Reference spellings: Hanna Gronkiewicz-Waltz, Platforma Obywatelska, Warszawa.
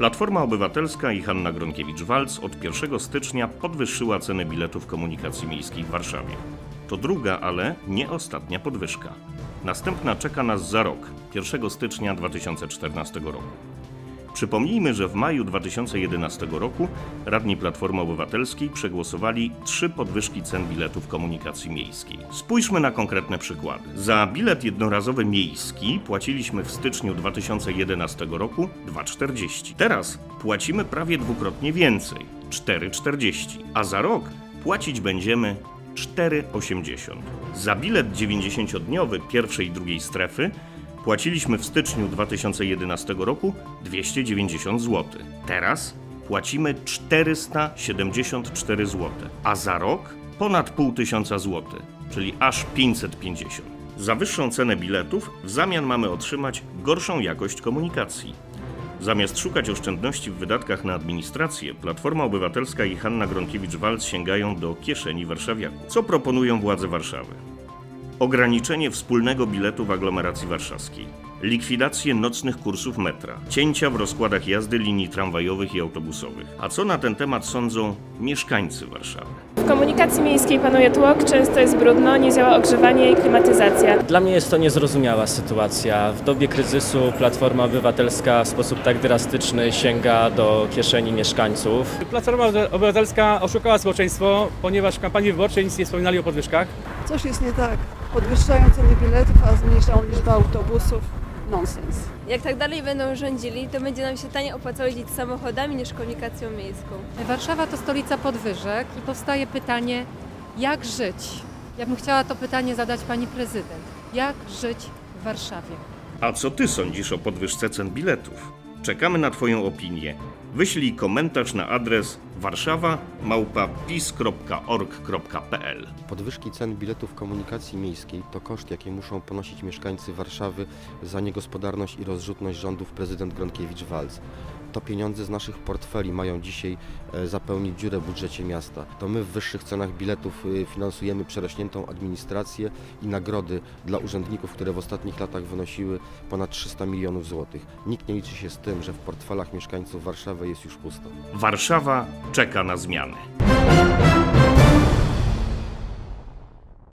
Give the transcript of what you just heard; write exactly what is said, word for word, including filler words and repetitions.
Platforma Obywatelska i Hanna Gronkiewicz-Waltz od pierwszego stycznia podwyższyła ceny biletów komunikacji miejskiej w Warszawie. To druga, ale nie ostatnia podwyżka. Następna czeka nas za rok, pierwszego stycznia dwa tysiące czternastego roku. Przypomnijmy, że w maju dwa tysiące jedenastego roku radni Platformy Obywatelskiej przegłosowali trzy podwyżki cen biletów komunikacji miejskiej. Spójrzmy na konkretne przykłady. Za bilet jednorazowy miejski płaciliśmy w styczniu dwa tysiące jedenastego roku dwa czterdzieści. Teraz płacimy prawie dwukrotnie więcej, cztery czterdzieści, a za rok płacić będziemy cztery osiemdziesiąt. Za bilet dziewięćdziesięciodniowy pierwszej i drugiej strefy płaciliśmy w styczniu dwa tysiące jedenastego roku dwieście dziewięćdziesiąt złotych. Teraz płacimy czterysta siedemdziesiąt cztery złote, a za rok ponad pół tysiąca złotych, czyli aż pięćset pięćdziesiąt. Za wyższą cenę biletów w zamian mamy otrzymać gorszą jakość komunikacji. Zamiast szukać oszczędności w wydatkach na administrację, Platforma Obywatelska i Hanna Gronkiewicz-Waltz sięgają do kieszeni warszawiaków. Co proponują władze Warszawy? Ograniczenie wspólnego biletu w aglomeracji warszawskiej, likwidację nocnych kursów metra, cięcia w rozkładach jazdy linii tramwajowych i autobusowych. A co na ten temat sądzą mieszkańcy Warszawy? W komunikacji miejskiej panuje tłok, często jest brudno, nie działa ogrzewanie i klimatyzacja. Dla mnie jest to niezrozumiała sytuacja. W dobie kryzysu Platforma Obywatelska w sposób tak drastyczny sięga do kieszeni mieszkańców. Platforma Obywatelska oszukała społeczeństwo, ponieważ w kampanii wyborczej nic nie wspominali o podwyżkach. Coś jest nie tak. Podwyższają ceny biletów, a zmniejszają liczbę autobusów. Nonsens. Jak tak dalej będą rządzili, to będzie nam się taniej opłacało jeździć samochodami niż komunikacją miejską. Warszawa to stolica podwyżek i powstaje pytanie, jak żyć? Ja bym chciała to pytanie zadać pani prezydent. Jak żyć w Warszawie? A co ty sądzisz o podwyżce cen biletów? Czekamy na twoją opinię. Wyślij komentarz na adres warszawa małpa p i s kropka org kropka p l. Podwyżki cen biletów komunikacji miejskiej to koszt, jaki muszą ponosić mieszkańcy Warszawy za niegospodarność i rozrzutność rządów prezydent Gronkiewicz-Waltz. To pieniądze z naszych portfeli mają dzisiaj zapełnić dziurę w budżecie miasta. To my w wyższych cenach biletów finansujemy przerośniętą administrację i nagrody dla urzędników, które w ostatnich latach wynosiły ponad trzysta milionów złotych. Nikt nie liczy się z tym, że w portfelach mieszkańców Warszawy jest już pusto. Warszawa czeka na zmiany.